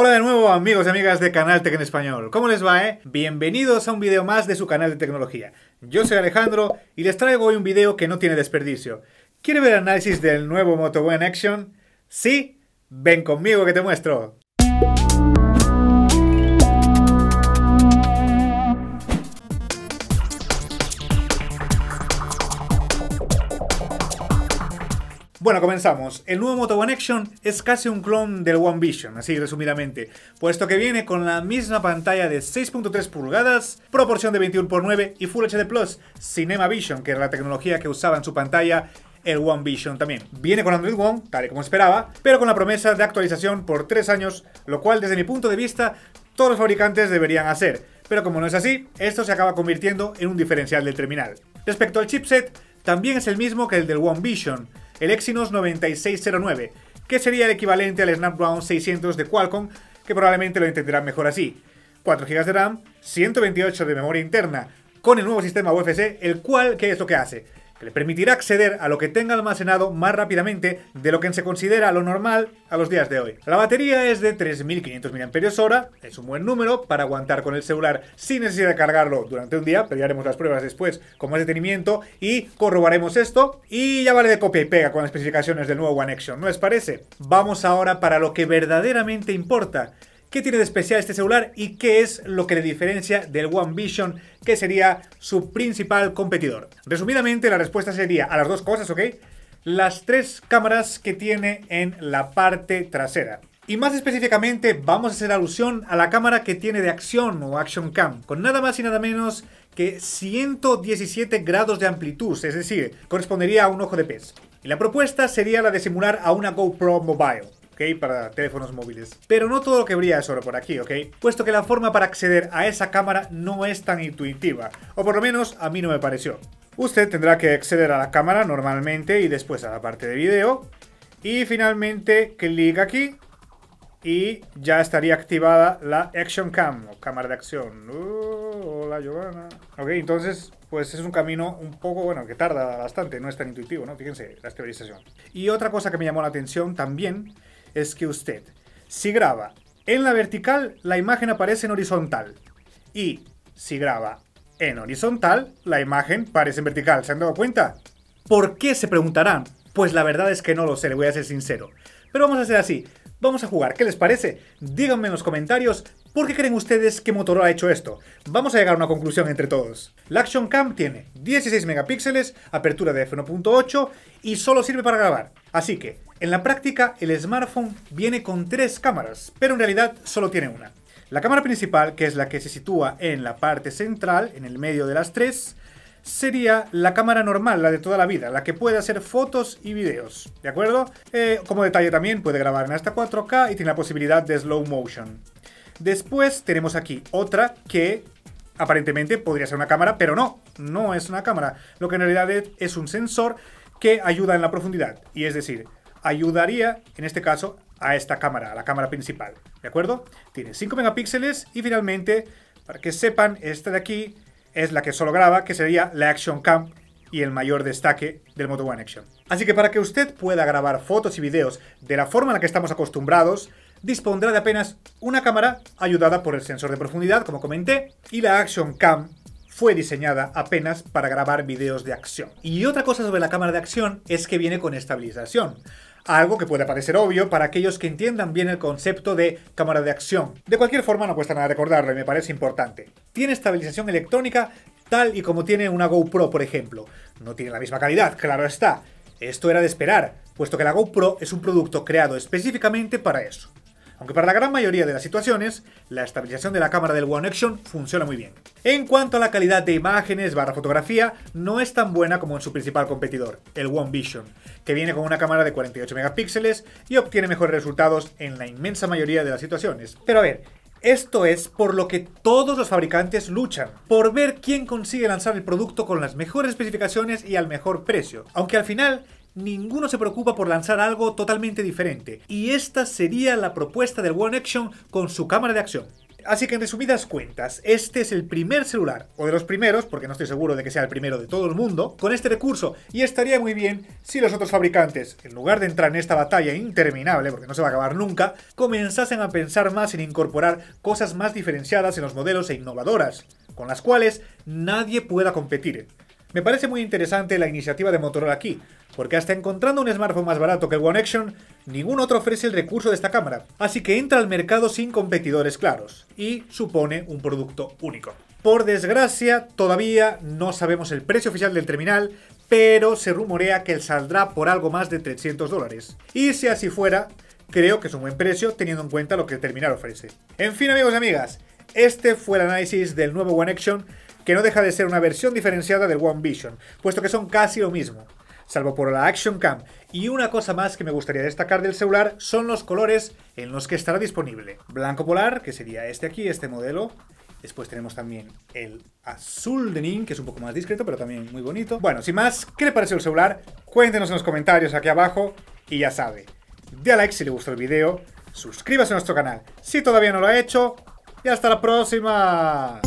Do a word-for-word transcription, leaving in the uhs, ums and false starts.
Hola de nuevo amigos y amigas de Canaltech en español, ¿cómo les va, eh? Bienvenidos a un video más de su canal de tecnología. Yo soy Alejandro y les traigo hoy un video que no tiene desperdicio. ¿Quiere ver el análisis del nuevo Moto One Action? ¿Sí? Ven conmigo que te muestro. Bueno, comenzamos. El nuevo Moto One Action es casi un clon del One Vision, así resumidamente, puesto que viene con la misma pantalla de seis punto tres pulgadas, proporción de veintiuno por nueve y Full H D Plus, Cinema Vision, que era la tecnología que usaba en su pantalla el One Vision también. Viene con Android One, tal y como esperaba, pero con la promesa de actualización por tres años, lo cual desde mi punto de vista todos los fabricantes deberían hacer, pero como no es así, esto se acaba convirtiendo en un diferencial del terminal. Respecto al chipset, también es el mismo que el del One Vision, el Exynos noventa y seis cero nueve, que sería el equivalente al Snapdragon seiscientos de Qualcomm, que probablemente lo entenderán mejor así. cuatro gigas de RAM, ciento veintiocho de memoria interna, con el nuevo sistema U F S, el cual, ¿qué es lo que hace? Que le permitirá acceder a lo que tenga almacenado más rápidamente de lo que se considera lo normal a los días de hoy. La batería es de tres mil quinientos miliamperios hora, es un buen número para aguantar con el celular sin necesidad de cargarlo durante un día, pero ya haremos las pruebas después con más detenimiento y corroboraremos esto. Y ya vale de copia y pega con las especificaciones del nuevo One Action, ¿no les parece? Vamos ahora para lo que verdaderamente importa. ¿Qué tiene de especial este celular y qué es lo que le diferencia del One Vision, que sería su principal competidor? Resumidamente, la respuesta sería a las dos cosas, ¿ok? Las tres cámaras que tiene en la parte trasera. Y más específicamente, vamos a hacer alusión a la cámara que tiene de acción o Action Cam, con nada más y nada menos que ciento diecisiete grados de amplitud, es decir, correspondería a un ojo de pez. Y la propuesta sería la de simular a una GoPro Mobile. Okay, para teléfonos móviles. Pero no todo lo que brilla es oro por aquí, ¿ok? Puesto que la forma para acceder a esa cámara no es tan intuitiva, o por lo menos a mí no me pareció. Usted tendrá que acceder a la cámara normalmente y después a la parte de video, y finalmente clic aquí y ya estaría activada la Action Cam, o cámara de acción. Uh, hola Giovanna. Ok, entonces pues es un camino un poco, bueno, que tarda bastante, no es tan intuitivo, ¿no? Fíjense, la estabilización. Y otra cosa que me llamó la atención también es que usted, si graba en la vertical, la imagen aparece en horizontal. Y si graba en horizontal, la imagen aparece en vertical. ¿Se han dado cuenta? ¿Por qué? Se preguntarán. Pues la verdad es que no lo sé, le voy a ser sincero. Pero vamos a hacer así. Vamos a jugar, ¿qué les parece? Díganme en los comentarios por qué creen ustedes que Motorola ha hecho esto. Vamos a llegar a una conclusión entre todos. La Action Cam tiene dieciséis megapíxeles, apertura de f uno punto ocho y solo sirve para grabar. Así que, en la práctica, el smartphone viene con tres cámaras, pero en realidad solo tiene una. La cámara principal, que es la que se sitúa en la parte central, en el medio de las tres, sería la cámara normal, la de toda la vida, la que puede hacer fotos y videos, ¿de acuerdo? Eh, como detalle también puede grabar en hasta cuatro K y tiene la posibilidad de slow motion. Después tenemos aquí otra que aparentemente podría ser una cámara, pero no, no es una cámara. Lo que en realidad es un sensor que ayuda en la profundidad, y es decir, ayudaría en este caso a esta cámara, a la cámara principal, ¿de acuerdo? Tiene cinco megapíxeles y finalmente, para que sepan, esta de aquí es la que solo graba, que sería la Action Cam y el mayor destaque del Moto One Action. Así que para que usted pueda grabar fotos y videos de la forma en la que estamos acostumbrados, dispondrá de apenas una cámara ayudada por el sensor de profundidad, como comenté, y la Action Cam fue diseñada apenas para grabar videos de acción. Y otra cosa sobre la cámara de acción es que viene con estabilización, algo que puede parecer obvio para aquellos que entiendan bien el concepto de cámara de acción. De cualquier forma, no cuesta nada recordarlo y me parece importante. Tiene estabilización electrónica tal y como tiene una GoPro, por ejemplo. No tiene la misma calidad, claro está. Esto era de esperar, puesto que la GoPro es un producto creado específicamente para eso. Aunque para la gran mayoría de las situaciones, la estabilización de la cámara del One Action funciona muy bien. En cuanto a la calidad de imágenes barra fotografía, no es tan buena como en su principal competidor, el One Vision, que viene con una cámara de cuarenta y ocho megapíxeles y obtiene mejores resultados en la inmensa mayoría de las situaciones. Pero a ver, esto es por lo que todos los fabricantes luchan, por ver quién consigue lanzar el producto con las mejores especificaciones y al mejor precio, aunque al final ninguno se preocupa por lanzar algo totalmente diferente, y esta sería la propuesta del One Action con su cámara de acción. Así que en resumidas cuentas, este es el primer celular, o de los primeros, porque no estoy seguro de que sea el primero de todo el mundo, con este recurso, y estaría muy bien si los otros fabricantes, en lugar de entrar en esta batalla interminable, porque no se va a acabar nunca, comenzasen a pensar más en incorporar cosas más diferenciadas en los modelos e innovadoras, con las cuales nadie pueda competir. Me parece muy interesante la iniciativa de Motorola aquí, porque hasta encontrando un smartphone más barato que el One Action, ningún otro ofrece el recurso de esta cámara, así que entra al mercado sin competidores claros, y supone un producto único. Por desgracia, todavía no sabemos el precio oficial del terminal, pero se rumorea que saldrá por algo más de trescientos dólares. Y si así fuera, creo que es un buen precio teniendo en cuenta lo que el terminal ofrece. En fin, amigos y amigas, este fue el análisis del nuevo One Action, que no deja de ser una versión diferenciada del One Vision, puesto que son casi lo mismo, salvo por la Action Cam. Y una cosa más que me gustaría destacar del celular son los colores en los que estará disponible. Blanco polar, que sería este aquí, este modelo. Después tenemos también el azul de Nin, que es un poco más discreto, pero también muy bonito. Bueno, sin más, ¿qué le pareció el celular? Cuéntenos en los comentarios aquí abajo. Y ya sabe, dé a like si le gustó el video, suscríbase a nuestro canal si todavía no lo ha hecho, y hasta la próxima.